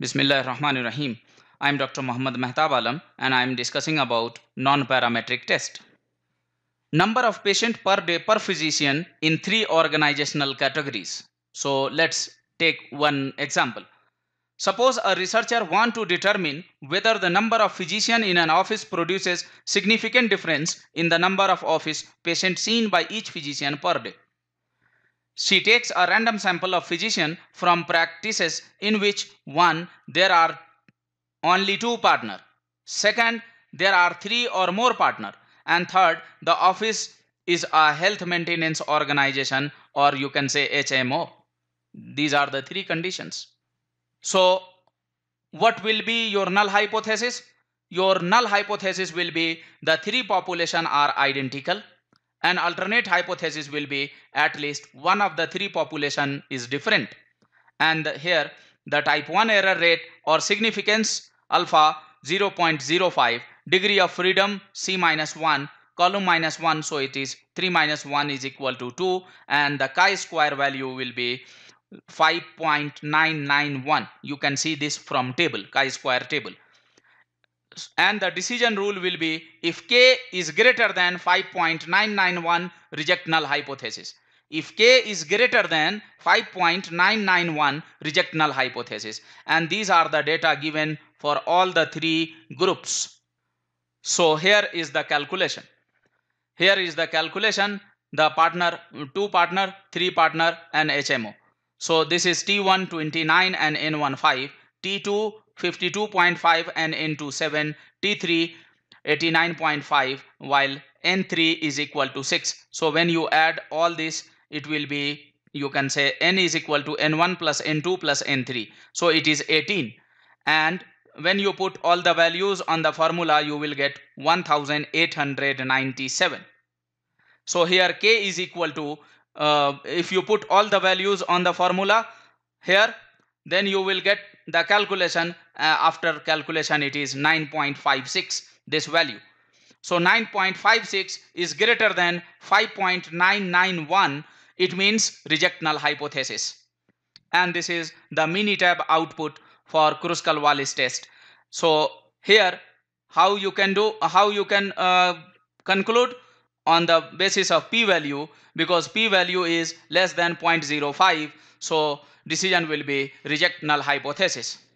Bismillah ar-Rahman ar-Rahim. I am Dr. Muhammad Mehtab Alam and I am discussing about non-parametric test. Number of patient per day per physician in three organizational categories. So let's take one example. Suppose a researcher wants to determine whether the number of physicians in an office produces significant difference in the number of office patients seen by each physician per day. She takes a random sample of physicians from practices in which one, there are only two partners, second, there are three or more partners, and third, the office is a health maintenance organization, or you can say HMO. These are the three conditions. So, what will be your null hypothesis? Your null hypothesis will be the three populations are identical. An alternate hypothesis will be at least one of the three population is different. And here the type 1 error rate or significance alpha 0.05, degree of freedom C minus 1, column minus 1, so it is 3 minus 1 is equal to 2, and the chi-square value will be 5.991. You can see this from table, chi-square table. And the decision rule will be if k is greater than 5.991, reject null hypothesis. If k is greater than 5.991, reject null hypothesis. And these are the data given for all the three groups. So here is the calculation. Here is the calculation, the partner, two partner, three partner and HMO. So this is T1 29 and N1 5, T2 52.5 and N2 7, T3 89.5, while N3 is equal to 6. So when you add all this, it will be, you can say N is equal to N1 plus N2 plus N3. So it is 18. And when you put all the values on the formula, you will get 1897. So here K is equal to, if you put all the values on the formula here, then you will get the calculation. After calculation it is 9.56, this value. So 9.56 is greater than 5.991. It means reject null hypothesis. And this is the Minitab output for Kruskal-Wallis test. So here how you can do, how you can conclude on the basis of p-value, because p-value is less than 0.05. So decision will be reject null hypothesis.